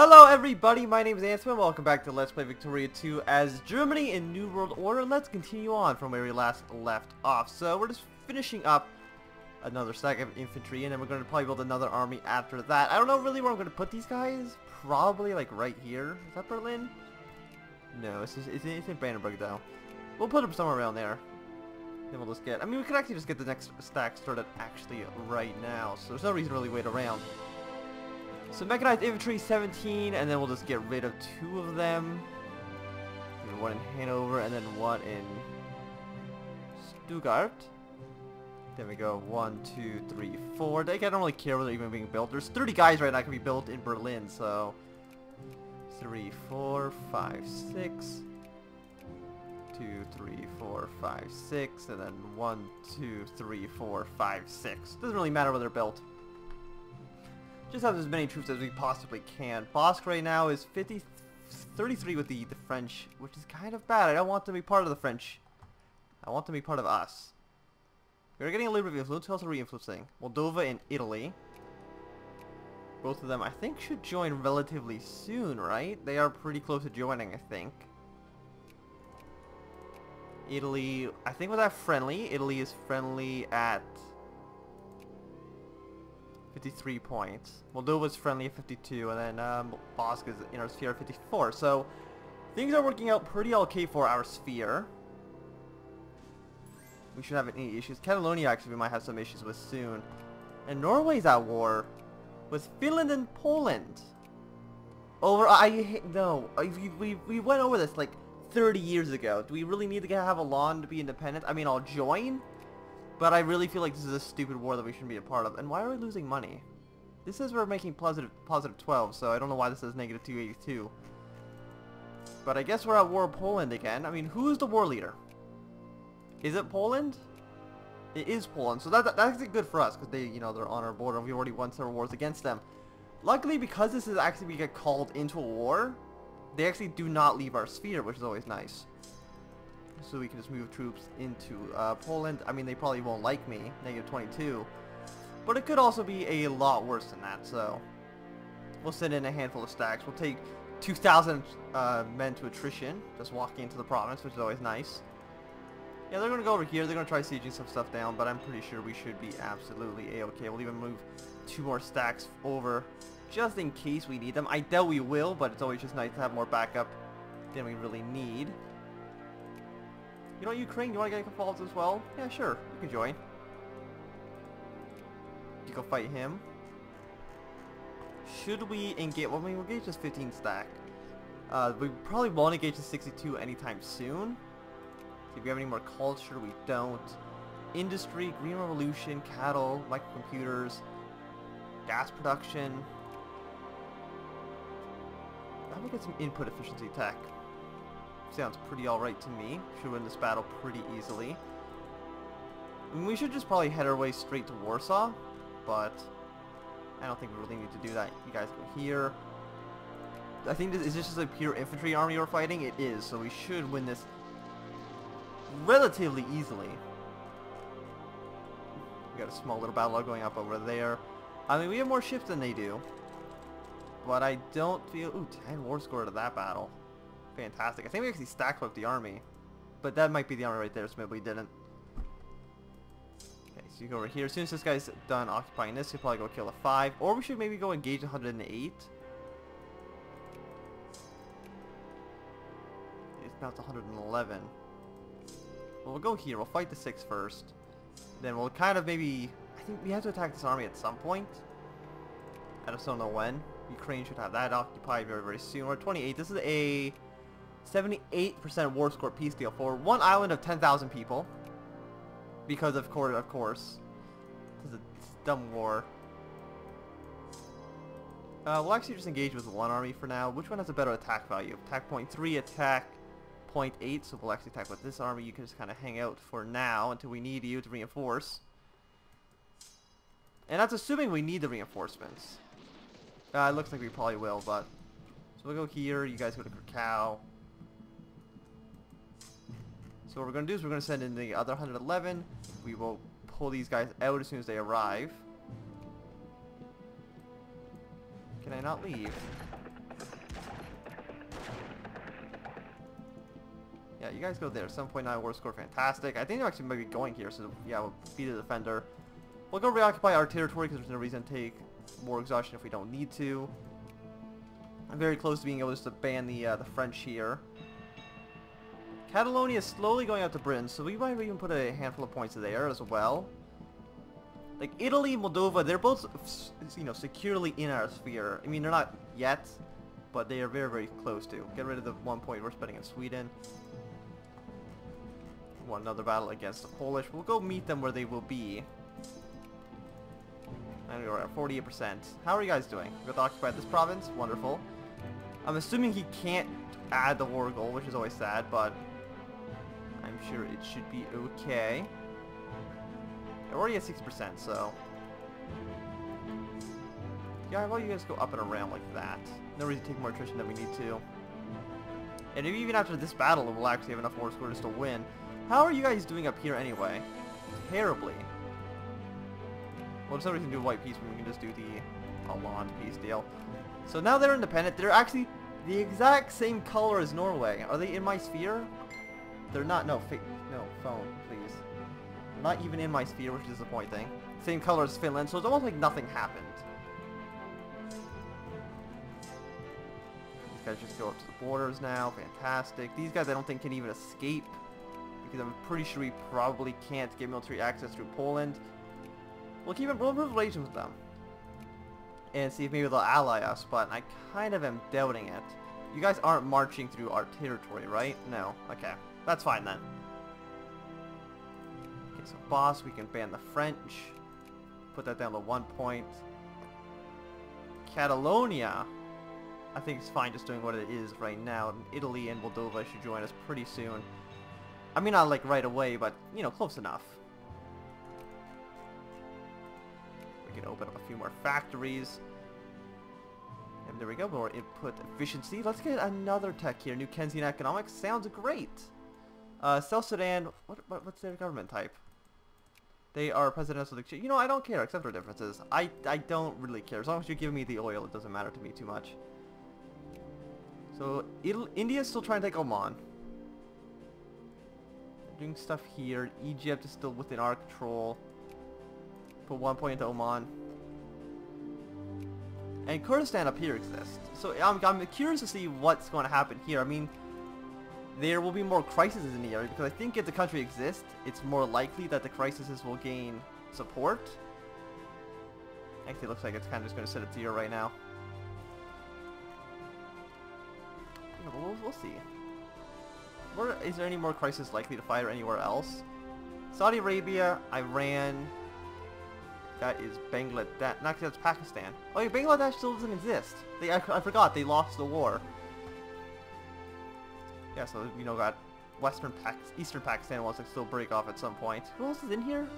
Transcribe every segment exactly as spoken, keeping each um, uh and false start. Hello everybody, my name is Anthnwam, welcome back to Let's Play Victoria two as Germany in New World Order. Let's continue on from where we last left off. So we're just finishing up another stack of infantry, and then we're going to probably build another army after that. I don't know really where I'm going to put these guys. Probably like right here. Is that Berlin? No, it's, just, it's, in, it's in Brandenburg though. We'll put them somewhere around there. Then we'll just get, I mean we could actually just get the next stack started actually right now. So there's no reason to really wait around. So Mechanized Infantry seventeen, and then we'll just get rid of two of them. And one in Hanover, and then one in Stuttgart. There we go, one, two, three, four. Like, I don't really care where they're even being built. There's thirty guys right now that can be built in Berlin, so... Three, four, five, six. Two, three, four, five, six, and then one, two, three, four, five, six. Doesn't really matter where they're built. Just have as many troops as we possibly can. Bosk right now is fifty, thirty-three with the, the French, which is kind of bad. I don't want them to be part of the French. I want them to be part of us. We're getting a little bit of influence. Who else are we influencing? Moldova and Italy. Both of them, I think, should join relatively soon, right? They are pretty close to joining, I think. Italy, I think, was that friendly? Italy is friendly at... fifty-three points. Moldova's friendly at fifty-two, and then um, Bosk is in our sphere at fifty-four. So things are working out pretty okay for our sphere. We should have any issues. Catalonia actually we might have some issues with soon. And Norway's at war with Finland and Poland. Over I no we we, we went over this like thirty years ago. Do we really need to have a lawn to be independent? I mean, I'll join. But I really feel like this is a stupid war that we shouldn't be a part of. And why are we losing money? This says we're making positive, positive twelve, so I don't know why this says negative two eighty-two. But I guess we're at war with Poland again. I mean, who is the war leader? Is it Poland? It is Poland. So that, that, that's good for us, because they, you know, they're on our border, and we already won several wars against them. Luckily, because this is actually we get called into a war, they actually do not leave our sphere, which is always nice. So we can just move troops into uh, Poland. I mean, they probably won't like me, negative twenty-two. But it could also be a lot worse than that, so... We'll send in a handful of stacks. We'll take two thousand uh, men to attrition, just walking into the province, which is always nice. Yeah, they're going to go over here. They're going to try sieging some stuff down, but I'm pretty sure we should be absolutely A-okay. We'll even move two more stacks over, just in case we need them. I doubt we will, but it's always just nice to have more backup than we really need. You know, Ukraine, you want to get involved as well? Yeah, sure. You can join. You go fight him. Should we engage? Well, I mean, we'll engage this fifteen stack. Uh, we probably won't engage the sixty-two anytime soon. See if we have any more culture. We don't. Industry, Green Revolution, cattle, microcomputers, gas production. I'm gonna get some input efficiency tech. Sounds pretty alright to me. Should win this battle pretty easily. I mean, we should just probably head our way straight to Warsaw, but I don't think we really need to do that. You guys go here. I think this is this just a pure infantry army we're fighting? It is, so we should win this relatively easily. We got a small little battle going up over there. I mean, we have more ships than they do, but I don't feel... Ooh, ten war score to that battle. Fantastic. I think we actually stacked up the army. But that might be the army right there, so maybe we didn't. Okay, so you go over here. As soon as this guy's done occupying this, he'll probably go kill a five. Or we should maybe go engage one hundred eight. It's about one hundred eleven. Well, we'll go here. We'll fight the six first. Then we'll kind of maybe... I think we have to attack this army at some point. I just don't know when. Ukraine should have that occupied very, very soon. We're at twenty-eight. This is a... seventy-eight percent war score peace deal for one island of ten thousand people. Because of course, of course, this is a dumb war. Uh, we'll actually just engage with one army for now. Which one has a better attack value? Attack point three, attack point eight. So we'll actually attack with this army. You can just kind of hang out for now until we need you to reinforce. And that's assuming we need the reinforcements. Uh, it looks like we probably will, but so we'll go here. You guys go to Krakow. So what we're going to do is we're going to send in the other one hundred eleven. We will pull these guys out as soon as they arrive. Can I not leave? Yeah, you guys go there. seven point nine war score, fantastic. I think they're actually maybe going here, so yeah, we'll be the defender. We'll go reoccupy our territory because there's no reason to take war exhaustion if we don't need to. I'm very close to being able just to ban the uh, the French here. Catalonia is slowly going out to Britain, so we might even put a handful of points there as well. Like Italy, Moldova, they're both, you know, securely in our sphere. I mean, they're not yet, but they are very, very close to. Get rid of the one point we're spending in Sweden. Want another battle against the Polish. We'll go meet them where they will be. And we're at forty-eight percent. How are you guys doing? We've occupied this province. Wonderful. I'm assuming he can't add the war goal, which is always sad, but I'm sure it should be okay. We're already at sixty percent, so... yeah, why don't you guys go up and around like that? No reason to take more attrition than we need to. And maybe even after this battle, we'll actually have enough war score just to win. How are you guys doing up here anyway? Terribly. Well, for some reason do white peace when we can just do the Holland peace deal. So now they're independent. They're actually the exact same color as Norway. Are they in my sphere? They're not. No, fake. No, phone, please. They're not even in my sphere, which is disappointing. Same color as Finland, so it's almost like nothing happened. These guys just go up to the borders now. Fantastic. These guys I don't think can even escape, because I'm pretty sure we probably can't get military access through Poland. We'll keep we'll improve relations with them and see if maybe they'll ally us, but I kind of am doubting it. You guys aren't marching through our territory, right? No. Okay. That's fine then. Okay, so boss, we can ban the French. Put that down to one point. Catalonia, I think it's fine just doing what it is right now. Italy and Moldova should join us pretty soon. I mean, not like right away, but, you know, close enough. We can open up a few more factories. And there we go, more input efficiency. Let's get another tech here. New Keynesian economics. Sounds great. Uh, South Sudan, what, what, what's their government type? They are presidential dictatorship. You know, I don't care, except for differences. I, I don't really care. As long as you give me the oil, it doesn't matter to me too much. So, India is still trying to take Oman. Doing stuff here. Egypt is still within our control. Put one point into Oman. And Kurdistan up here exists. So I'm, I'm curious to see what's going to happen here. I mean, there will be more crises in the area, because I think if the country exists, it's more likely that the crises will gain support. Actually, it looks like it's kind of just going to sit at zero right now. We'll, we'll see. Where, is there any more crisis likely to fire anywhere else? Saudi Arabia, Iran, that is Bangladesh, not that's Pakistan. Oh yeah, Bangladesh still doesn't exist. They, I, I forgot, they lost the war. Yeah, so, you know, got Western Pakistan, Eastern Pakistan wants to still break off at some point. Who else is in here?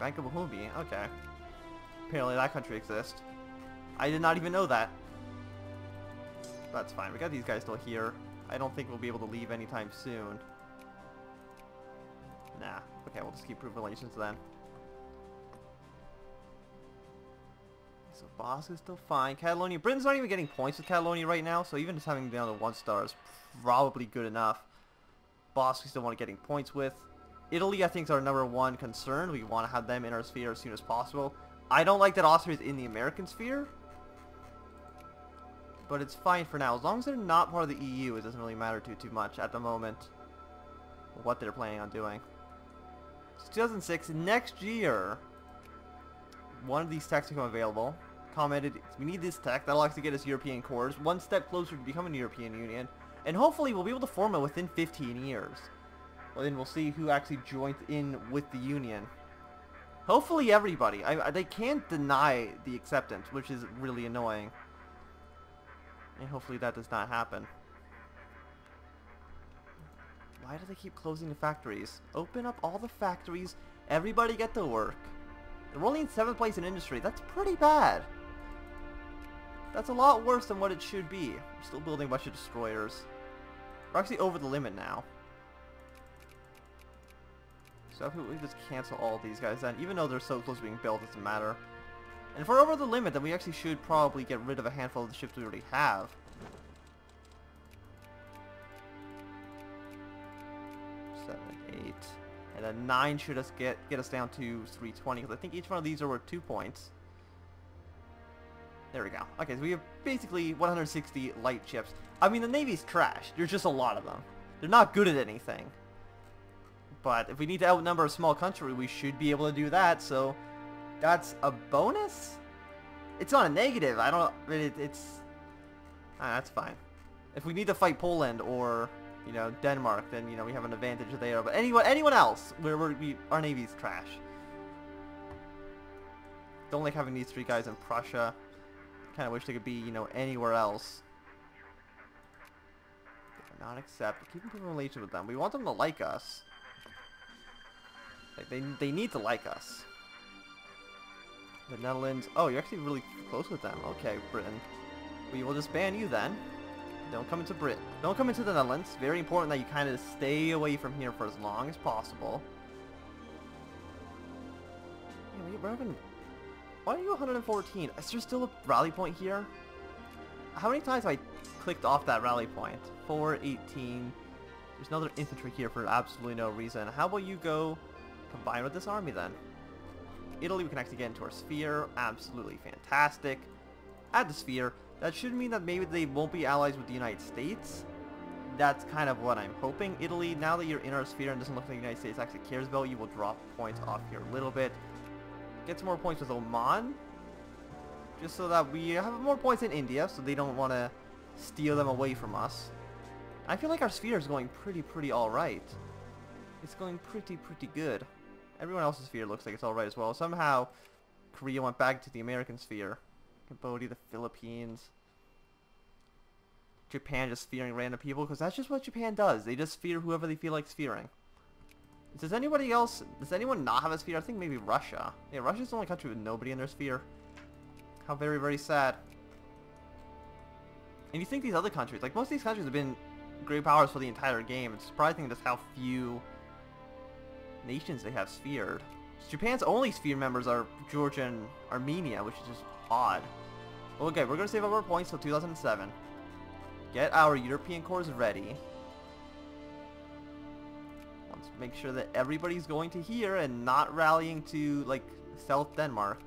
Bank of Bahumi, okay. Apparently that country exists. I did not even know that. That's fine, we got these guys still here. I don't think we'll be able to leave anytime soon. Nah. Okay, we'll just keep improving relations then. So boss is still fine. Catalonia. Britain's not even getting points with Catalonia right now, so even just having down to one star is probably good enough. Boss we still want to getting points with. Italy, I think, is our number one concern. We want to have them in our sphere as soon as possible. I don't like that Austria is in the American sphere, but it's fine for now. As long as they're not part of the E U, it doesn't really matter too too much at the moment what they're planning on doing. So two thousand six, next year, one of these techs become available. Commented, we need this tech. That'll actually get us European cores. One step closer to becoming the European Union. And hopefully we'll be able to form it within fifteen years. Well, then we'll see who actually joins in with the Union. Hopefully everybody. I, I, they can't deny the acceptance, which is really annoying. And hopefully that does not happen. Why do they keep closing the factories? Open up all the factories. Everybody get to work. We're only in seventh place in industry. That's pretty bad. That's a lot worse than what it should be. We're still building a bunch of destroyers. We're actually over the limit now. So if we just cancel all these guys then, even though they're so close to being built, it doesn't matter. And if we're over the limit, then we actually should probably get rid of a handful of the ships we already have. seven, eight. And then nine should us get get us down to three twenty, because I think each one of these are worth two points. There we go. Okay, so we have basically one hundred sixty light ships. I mean, the Navy's trash. There's just a lot of them. They're not good at anything. But if we need to outnumber a small country, we should be able to do that, so that's a bonus? It's not a negative. I don't... It, it's... Ah, that's fine. If we need to fight Poland or, you know, Denmark, then, you know, we have an advantage there. But anyone anyone else, we're, we're, we, our Navy's trash. Don't like having these three guys in Prussia. Kind of wish they could be, you know, anywhere else. They cannot accept. Keep in relationship with them. We want them to like us. Like, they, they need to like us. The Netherlands. Oh, you're actually really close with them. Okay, Britain. We will just ban you then. Don't come into Britain. Don't come into the Netherlands. Very important that you kind of stay away from here for as long as possible. Yeah, we're having... Why are you one hundred fourteen? Is there still a rally point here? How many times have I clicked off that rally point? four, eighteen. There's another infantry here for absolutely no reason. How about you go combine with this army then? Italy, we can actually get into our sphere. Absolutely fantastic. Add the sphere. That should mean that maybe they won't be allies with the United States. That's kind of what I'm hoping. Italy, now that you're in our sphere and doesn't look like the United States actually cares about you, will drop points off here a little bit. Get some more points with Oman, just so that we have more points in India, so they don't want to steal them away from us. I feel like our sphere is going pretty, pretty alright. It's going pretty, pretty good. Everyone else's sphere looks like it's alright as well. Somehow, Korea went back to the American sphere. Cambodia, the Philippines. Japan just sphearing random people, because that's just what Japan does. They just sphere whoever they feel like sphearing. Does anybody else, does anyone not have a sphere? I think maybe Russia. Yeah, Russia's the only country with nobody in their sphere. How very, very sad. And you think these other countries, like most of these countries have been great powers for the entire game. It's surprising just how few nations they have sphered. Japan's only sphere members are Georgia and Armenia, which is just odd. Okay, we're going to save up our points till two thousand seven. Get our European cores ready. Make sure that everybody's going to here and not rallying to, like, South Denmark.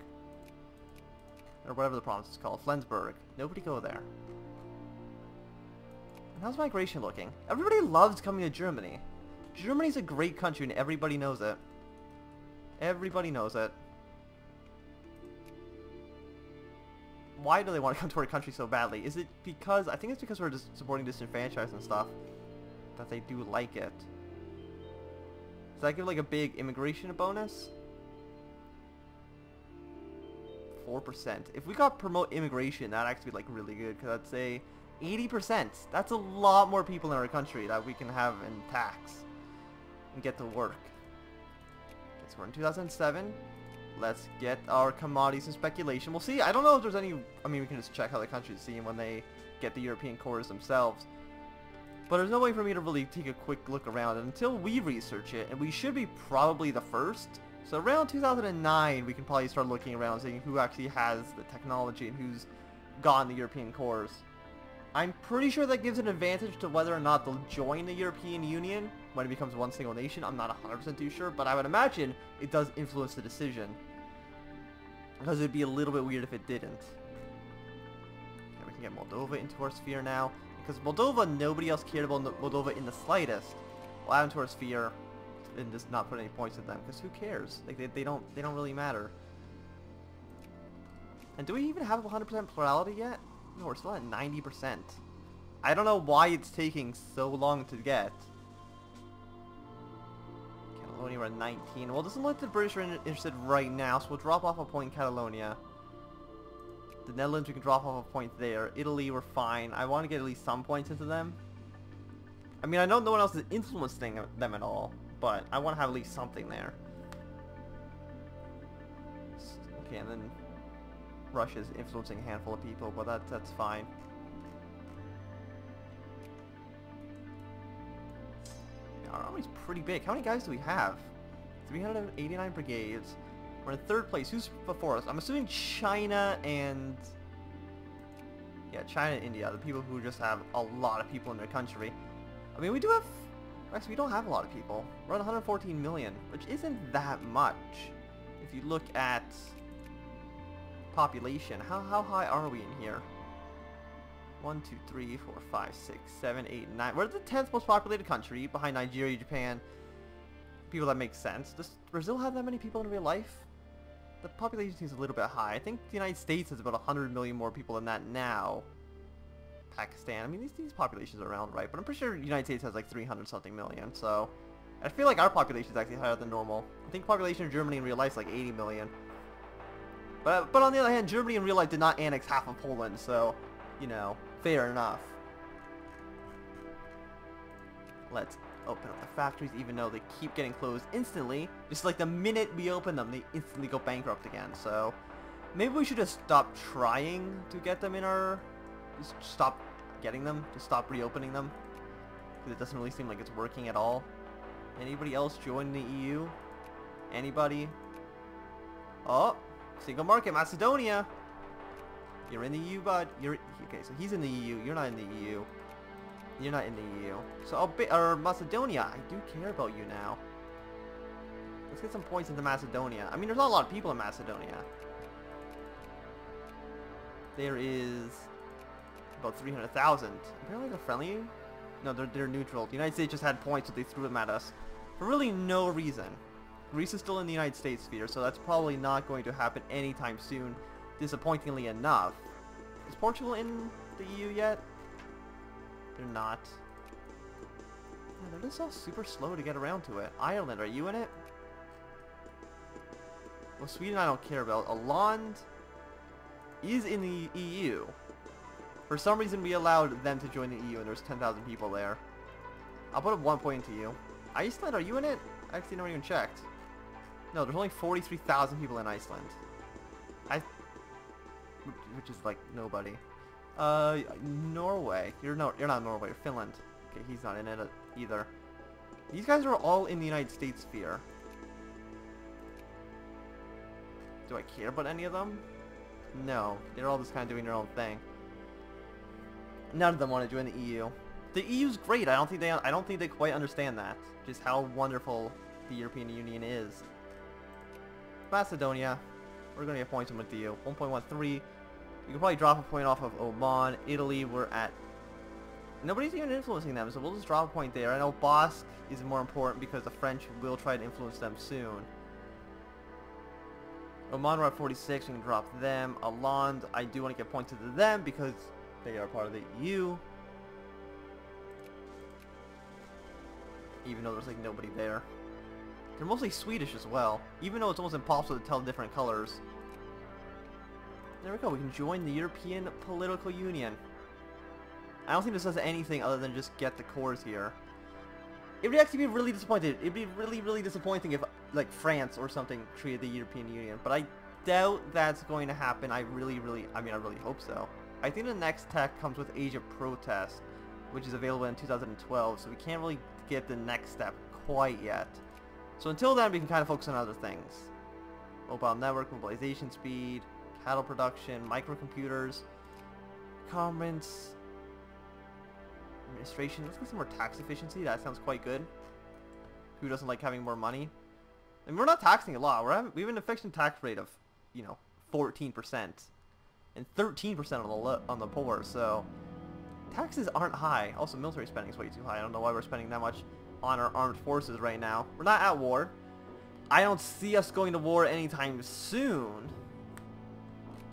Or whatever the province is called. Flensburg. Nobody go there. And how's migration looking? Everybody loves coming to Germany. Germany's a great country and everybody knows it. Everybody knows it. Why do they want to come to our country so badly? Is it because... I think it's because we're just supporting disenfranchise and stuff. That they do like it. Does that give like a big immigration bonus? four percent. If we got promote immigration, that'd actually be like really good, because I'd say eighty percent. That's a lot more people in our country that we can have in tax and get to work. Okay, so we're in two thousand seven. Let's get our commodities and speculation. We'll see. I don't know if there's any... I mean, we can just check how the countries seem when they get the European cores themselves. But there's no way for me to really take a quick look around until we research it, and we should be probably the first. So around two thousand nine, we can probably start looking around, seeing who actually has the technology and who's gotten the European cores. I'm pretty sure that gives an advantage to whether or not they'll join the European Union when it becomes one single nation. I'm not one hundred percent too sure, but I would imagine it does influence the decision. Because it would be a little bit weird if it didn't. Okay, we can get Moldova into our sphere now. Because Moldova, nobody else cared about Moldova in the slightest. We'll add them to our sphere and just not put any points at them. Because who cares? Like they, they don't they don't really matter. And do we even have one hundred percent plurality yet? No, we're still at ninety percent. I don't know why it's taking so long to get. Catalonia, we're at nineteen. Well, it doesn't look like the British are interested right now, so we'll drop off a point in Catalonia. The Netherlands, we can drop off a point there. Italy, we're fine. I want to get at least some points into them. I mean, I know no one else is influencing them at all, but I want to have at least something there. Okay, and then Russia's influencing a handful of people, but that, that's fine. Yeah, our army's pretty big. How many guys do we have? three hundred eighty-nine brigades. We're in third place. Who's before us? I'm assuming China and... Yeah, China and India. The people who just have a lot of people in their country. I mean, we do have Actually, we don't have a lot of people. We're at one hundred fourteen million, which isn't that much. If you look at population, how, how high are we in here? one, two, three, four, five, six, seven, eight, nine. We're the tenth most populated country, behind Nigeria, Japan. People that make sense. Does Brazil have that many people in real life? The population seems a little bit high. I think the United States has about one hundred million more people than that now. Pakistan, I mean, these, these populations are around, right? But I'm pretty sure the United States has like three hundred something million, so... I feel like our population is actually higher than normal. I think population of Germany in real life is like eighty million. But, but on the other hand, Germany in real life did not annex half of Poland, so... You know, fair enough. Let's open up the factories, even though they keep getting closed instantly. Just like the minute we open them, they instantly go bankrupt again, so... Maybe we should just stop trying to get them in our... Just stop getting them. Just stop reopening them. Because it doesn't really seem like it's working at all. Anybody else join the E U? Anybody? Oh! Single market, Macedonia! You're in the E U, bud. You're... Okay, so he's in the E U. You're not in the E U. You're not in the E U. So I'll be... Or Macedonia, I do care about you now. Let's get some points into Macedonia. I mean, there's not a lot of people in Macedonia. There is... about three hundred thousand. Apparently they're friendly? No, they're, they're neutral. The United States just had points, so they threw them at us. For really no reason. Greece is still in the United States sphere, so that's probably not going to happen anytime soon, disappointingly enough. Is Portugal in the E U yet? They're not. Man, they're just all super slow to get around to it. Ireland, are you in it? Well, Sweden I don't care about. Holland is in the E U. For some reason, we allowed them to join the E U, and there's ten thousand people there. I'll put up one point into you. Iceland, are you in it? I actually never even checked. No, there's only forty-three thousand people in Iceland. I... Which is, like, nobody. Uh, Norway. You're, no, you're not Norway, you're Finland. Okay, he's not in it either. These guys are all in the United States sphere. Do I care about any of them? No. They're all just kind of doing their own thing. None of them want to join the E U. The E U's great. I don't think they. I don't think they quite understand that. Just how wonderful the European Union is. Macedonia, we're going to get points with the E U. one point one three. You can probably drop a point off of Oman. Italy, we're at. Nobody's even influencing them, so we'll just drop a point there. I know Bosque is more important because the French will try to influence them soon. Oman, we're at forty-six. We can drop them. Hollande, I do want to get points to them because. They are part of the E U. Even though there's like nobody there. They're mostly Swedish as well. Even though it's almost impossible to tell the different colors. There we go. We can join the European Political Union. I don't think this does anything other than just get the cores here. It would actually be really disappointed. It would be really, really disappointing if like France or something treated the European Union. But I doubt that's going to happen. I really, really, I mean, I really hope so. I think the next tech comes with Asia Protest, which is available in two thousand twelve, so we can't really get the next step quite yet. So until then, we can kind of focus on other things. Mobile network, mobilization speed, cattle production, microcomputers, commerce, administration. Let's get some more tax efficiency. That sounds quite good. Who doesn't like having more money? I mean, we're not taxing a lot. We're having, we have an effective tax rate of, you know, fourteen percent. And thirteen percent on the lo on the poor, so taxes aren't high. Also, military spending is way too high. I don't know why we're spending that much on our armed forces right now. We're not at war. I don't see us going to war anytime soon.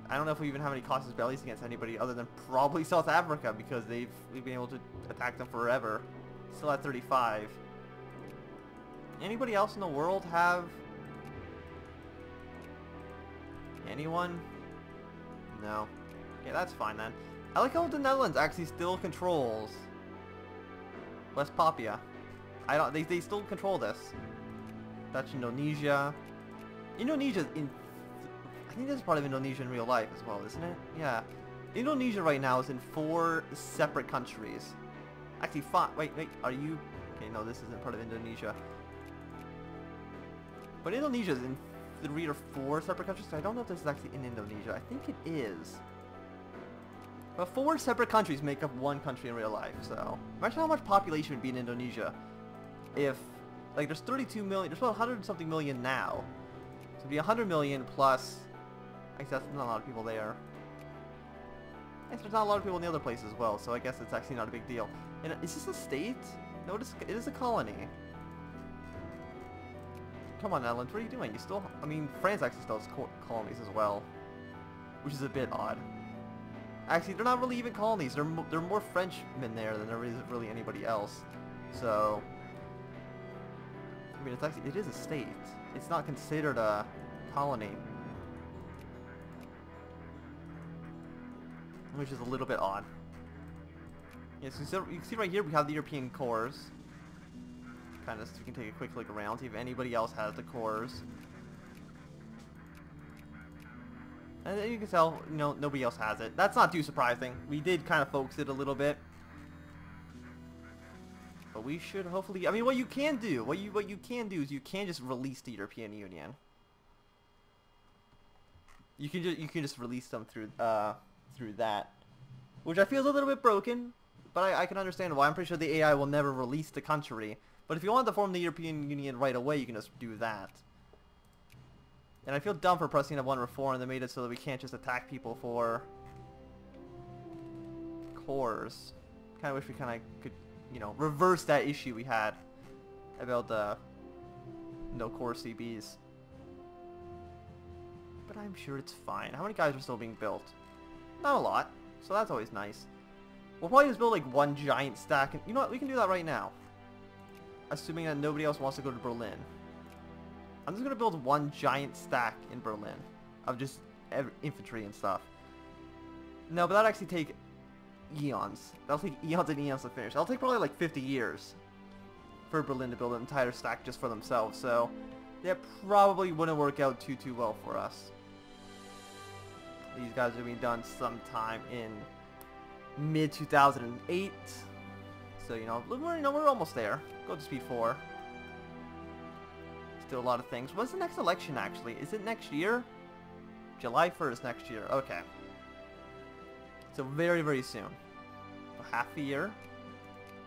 I don't know if we even have any cautious bellies against anybody other than probably South Africa because they've we've been able to attack them forever. Still at thirty-five. Anybody else in the world have anyone? No. Okay, that's fine then. I like how the Netherlands actually still controls West Papua. I don't. They they still control this. That's Indonesia. Indonesia in. I think that's part of Indonesia in real life as well, isn't it? Yeah. Indonesia right now is in four separate countries. Actually, five. Wait, wait. Are you? Okay, no, this isn't part of Indonesia. But Indonesia is in. Three or four separate countries. I don't know if this is actually in Indonesia. I think it is. But four separate countries make up one country in real life, so... Imagine how much population would be in Indonesia. if, like, there's thirty-two million, there's about one hundred something million now. So it'd be one hundred million plus, I guess that's not a lot of people there. I guess there's not a lot of people in the other place as well, so I guess it's actually not a big deal. And is this a state? No, it is, it is a colony. Come on, Netherlands, what are you doing? You still, I mean, France actually still has co colonies as well, which is a bit odd. Actually, they're not really even colonies. They're, they're more Frenchmen there than there is really anybody else. So, I mean, it's actually, it is a state. It's not considered a colony, which is a little bit odd. Yes, yeah, so you, you can see right here we have the European cores. Kind of, so we can take a quick look around, see if anybody else has the cores. And then you can tell, you know, nobody else has it. That's not too surprising. We did kind of focus it a little bit, but we should hopefully. I mean, what you can do, what you what you can do is you can just release the European Union. You can just you can just release them through uh through that, which I feel is a little bit broken, but I, I can understand why. I'm pretty sure the A I will never release the country. But if you want to form the European Union right away, you can just do that. And I feel dumb for pressing F one or four, and they made it so that we can't just attack people for cores. Kind of wish we kind of could, you know, reverse that issue we had about the no core C Bs. But I'm sure it's fine. How many guys are still being built? Not a lot, so that's always nice. We'll probably just build like one giant stack, and you know what? We can do that right now. Assuming that nobody else wants to go to Berlin. I'm just going to build one giant stack in Berlin of just every infantry and stuff. No, but that'll actually take eons. That'll take eons and eons to finish. That'll take probably like fifty years for Berlin to build an entire stack just for themselves. So that probably wouldn't work out too, too well for us. These guys are being done sometime in mid two thousand eight. So, you know, we're, you know, we're almost there. Go to speed four. Still a lot of things. When's the next election, actually? Is it next year? July first next year. Okay. So very, very soon. Half a year.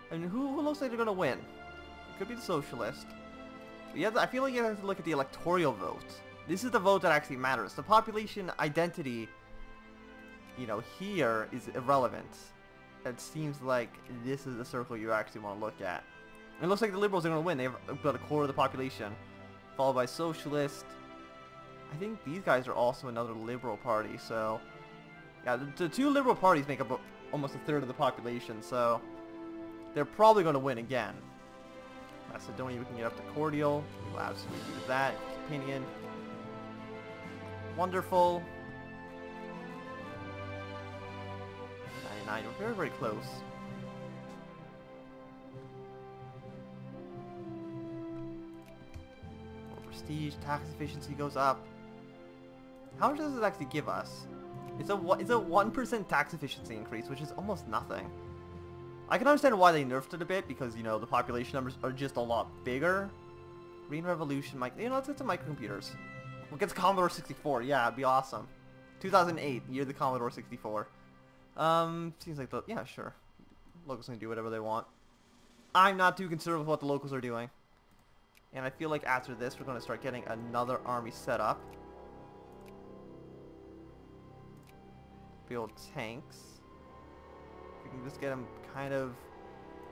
And who, who looks like they're going to win? It could be the Socialist. But you have to, I feel like you have to look at the electoral vote. This is the vote that actually matters. The population identity, you know, here is irrelevant. It seems like this is the circle you actually want to look at. It looks like the Liberals are going to win. They've got a quarter of the population, followed by Socialist. I think these guys are also another Liberal party, so... Yeah, the, the two Liberal parties make up almost a third of the population, so... They're probably going to win again. Macedonia, we can get up to Cordial. We'll absolutely do that. Opinion. Wonderful. We're very, very close. More prestige, tax efficiency goes up. How much does this actually give us? It's a it's a one percent tax efficiency increase, which is almost nothing. I can understand why they nerfed it a bit, because, you know, the population numbers are just a lot bigger. Green Revolution, mic you know, let's get some microcomputers. We'll get the Commodore sixty-four, yeah, it'd be awesome. two thousand eight, year of the Commodore sixty-four. Um, seems like the, yeah, sure. Locals can do whatever they want. I'm not too concerned with what the locals are doing. And I feel like after this, we're going to start getting another army set up. Build tanks. We can just get them kind of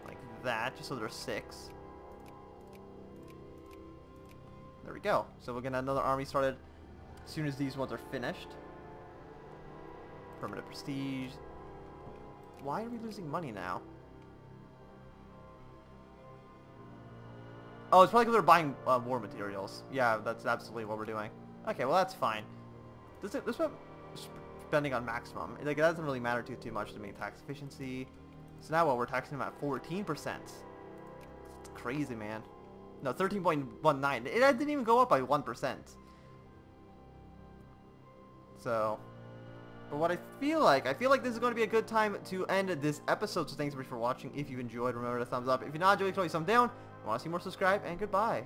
like that, just so there's six. There we go. So we're going to have another army started as soon as these ones are finished. Permanent prestige. Why are we losing money now? Oh, it's probably because we're buying uh, war materials. Yeah, that's absolutely what we're doing. Okay, well, that's fine. This is what spending on maximum. Like, that doesn't really matter too, too much to me. Tax efficiency. So now what? We're taxing them at fourteen percent. It's crazy, man. No, thirteen point one nine. It didn't even go up by one percent. So... But what I feel like, I feel like this is going to be a good time to end this episode, so thanks so much for watching. If you enjoyed, remember to thumbs up. If you're not enjoying, throw a thumb down. If you want to see more, subscribe, and goodbye.